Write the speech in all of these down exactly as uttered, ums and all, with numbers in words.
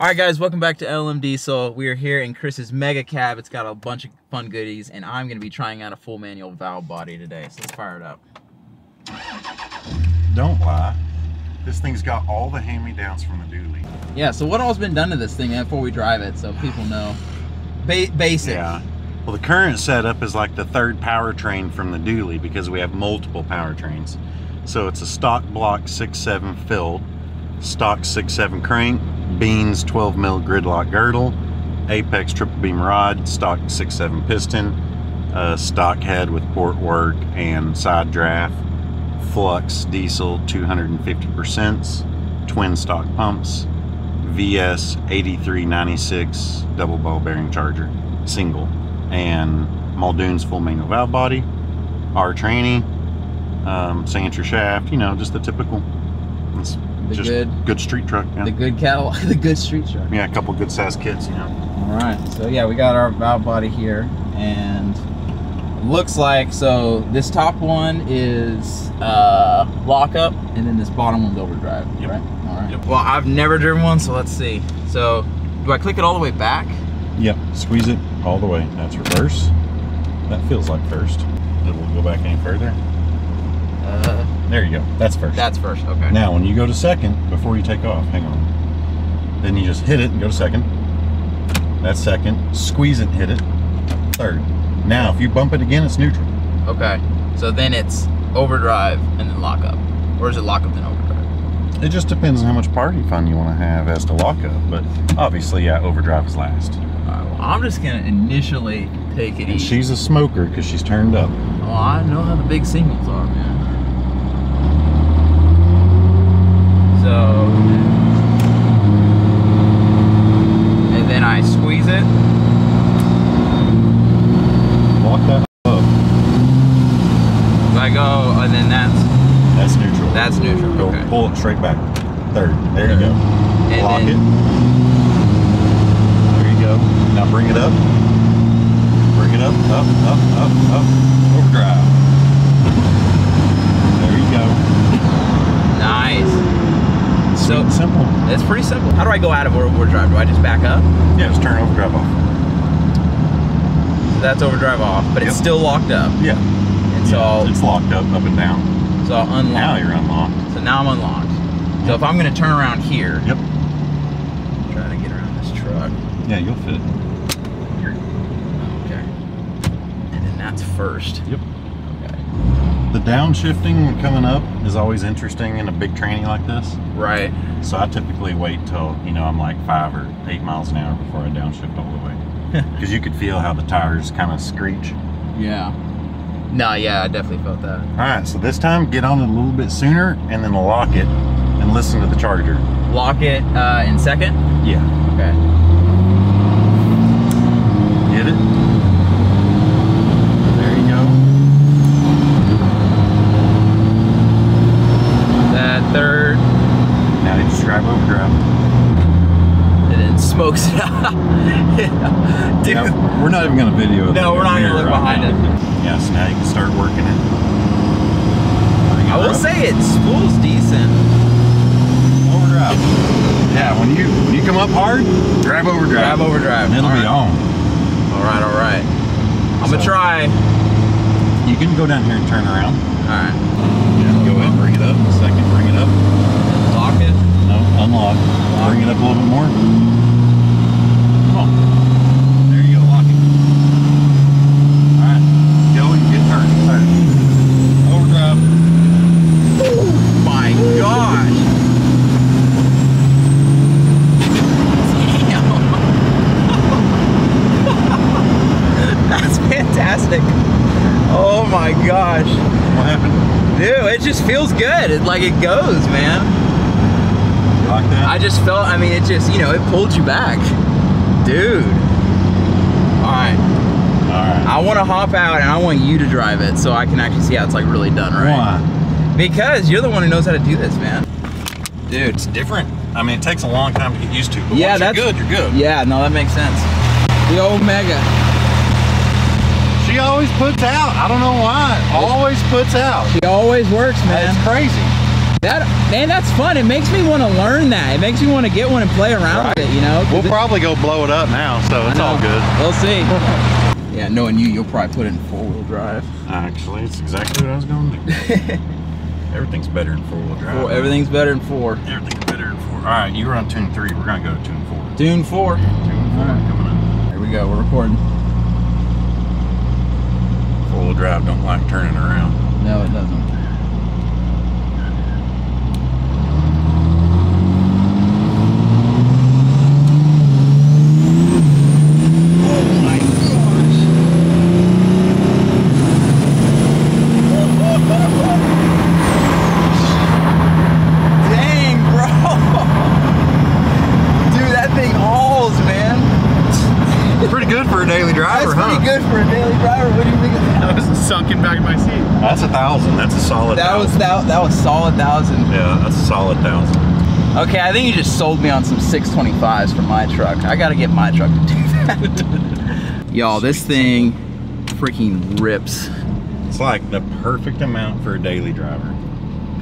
Alright guys, welcome back to L M Diesel. We are here in Chris's mega cab. It's got a bunch of fun goodies, and I'm going to be trying out a full manual valve body today, so let's fire it up. Don't lie. This thing's got all the hand-me-downs from the Dooley. Yeah, so what all's been done to this thing before we drive it, so people know. Ba basic. Yeah. Well, the current setup is like the third powertrain from the Dooley because we have multiple powertrains. So it's a stock block six seven filled, stock six seven crank, beans twelve mil gridlock girdle, Apex triple beam rod, stock six seven piston, uh, stock head with port work and side draft, Flux diesel two hundred fifty percents, twin stock pumps, V S eighty-three ninety-six double ball bearing charger, single, and Muldoon's full manual valve body, R tranny, um, Sancher shaft, you know, just the typical. It's, The Just good, good street truck, yeah. The good cattle, the good street truck. Yeah, a couple good size kits, you know. All right, so yeah, we got our valve body here, and it looks like, so this top one is uh, lockup, and then this bottom one's overdrive, yep. Right? All right. Yep. Well, I've never driven one, so let's see. So, do I click it all the way back? Yep, squeeze it all the way. That's reverse. That feels like first. It won't go back any further. Uh... There you go. That's first. That's first, okay. Now, when you go to second, before you take off, hang on. Then you just hit it and go to second. That's second. Squeeze it and hit it. Third. Now, if you bump it again, it's neutral. Okay. So then it's overdrive and then lockup. Or is it lockup then overdrive? It just depends on how much party fun you want to have as to lockup. But obviously, yeah, overdrive is last. All right, well, I'm just going to initially take it and easy. She's a smoker because she's turned up. Oh, I know how the big singles are, man. So, and then I squeeze it. Lock that up. So I go, and then that's... That's neutral. That's neutral, go, okay. Pull it straight back. Third, there Third. you go. And Lock then, it. There you go. Now bring it up. Bring it up, up, up, up, up. Overdrive. There you go. Nice. So simple. It's pretty simple. How do I go out of overdrive? Do I just back up? Yeah, just turn overdrive off. So that's overdrive off, but yep. It's still locked up. Yeah. And so yeah, it's locked up, up and down. So I'll unlock. Now you're unlocked. So now I'm unlocked. Yep. So if I'm going to turn around here. Yep. Try to get around this truck. Yeah, you'll fit. Here. Okay. And then that's first. Yep. The downshifting when coming up is always interesting in a big tranny like this. Right. So I typically wait till, you know, I'm like five or eight miles an hour before I downshift all the way. Because you could feel how the tires kind of screech. Yeah. No, yeah, I definitely felt that. All right, so this time get on it a little bit sooner and then lock it and listen to the charger. Lock it uh, in second? Yeah. Okay. Get it? Third. Now you just drive overdrive. And then smokes it out. Yeah. Dude. Yeah, we're not even going to video it. No, we're not going to look behind it. Yeah, so now you can start working it. I will say it spools decent. Overdrive. Yeah, when you when you come up hard, drive overdrive. Drive overdrive. And it'll be on. All right, all right. I'm going to try. You can go down here and turn around. All right. Bring it up. Second, bring it up. Lock it. No, unlock. Lock. Bring it up a little bit more. Come on. There you go. Lock it. All right. Go and get turned. Turn. Overdrive. Oh my gosh. That's fantastic. Oh my gosh. What happened? Dude, it just feels good. It, like it goes, man. You like that? I just felt, I mean, it just, you know, it pulled you back. Dude. All right. All right. I want to hop out and I want you to drive it so I can actually see how it's like really done right. Why? Because you're the one who knows how to do this, man. Dude, it's different. I mean, it takes a long time to get used to. But yeah, once that's you're good, you're good. Yeah, no, that makes sense. The old Mega. She always puts out. I don't know why. Always puts out. She always works, man. It's crazy. That, man, that's fun. It makes me want to learn that. It makes me want to get one and play around right. with it, you know? We'll it, probably go blow it up now, so it's all good. We'll see. Yeah, knowing you, you'll probably put it in four-wheel drive. Actually, it's exactly what I was going to do. Everything's better in four-wheel drive. Well, everything's better in four. Everything's better in four. All right, you're on tune three. We're going to go to tune four. Tune four. Tune four. All right. Coming up. Here we go. We're recording. Four-wheel drive don't like turning around. No, it doesn't. That was solid thousand. Yeah, that's a solid thousand. Okay, I think you just sold me on some six twenty-fives for my truck. I gotta get my truck to do that. Y'all, this thing freaking rips. It's like the perfect amount for a daily driver.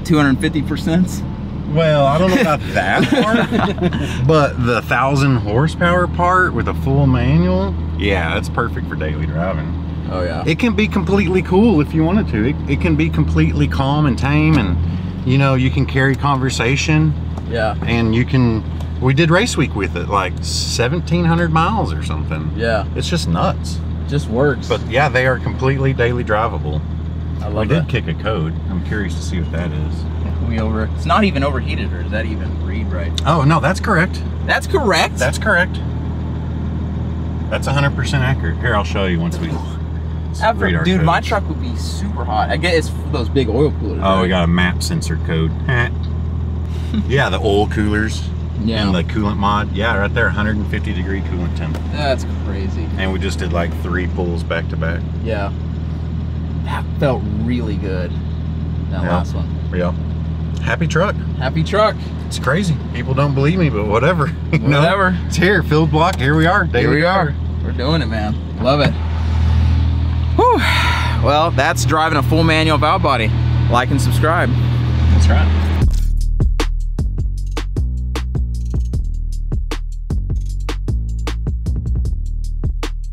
two hundred fifty percent? Well, I don't know about that part, but the thousand horsepower part with a full manual, yeah, that's perfect for daily driving. Oh yeah. It can be completely cool if you wanted to. It, it can be completely calm and tame, and you know, you can carry conversation. Yeah. And you can, we did race week with it, like seventeen hundred miles or something. Yeah. It's just nuts. It just works. But yeah, they are completely daily drivable. I love it. We did that. Kick a code. I'm curious to see what that is. We over, it's not even overheated, or does that even read right? Oh no, that's correct. That's correct? That's correct. That's one hundred percent accurate. Here, I'll show you once we... After, dude, codes. My truck would be super hot. I guess it's those big oil coolers. Oh, right? We got a map sensor code. Yeah, the oil coolers, yeah, and the coolant mod. Yeah, right there, one hundred fifty degree coolant temp. That's crazy. And we just did like three pulls back to back. Yeah, that felt really good. That yeah. last one. Yeah. Happy truck. Happy truck. It's crazy. People don't believe me, but whatever. Whatever. No, it's here. Filled block. Here we are. Daily here we car. are. We're doing it, man. Love it. Whew. Well, that's driving a full manual valve body. Like and subscribe. That's right.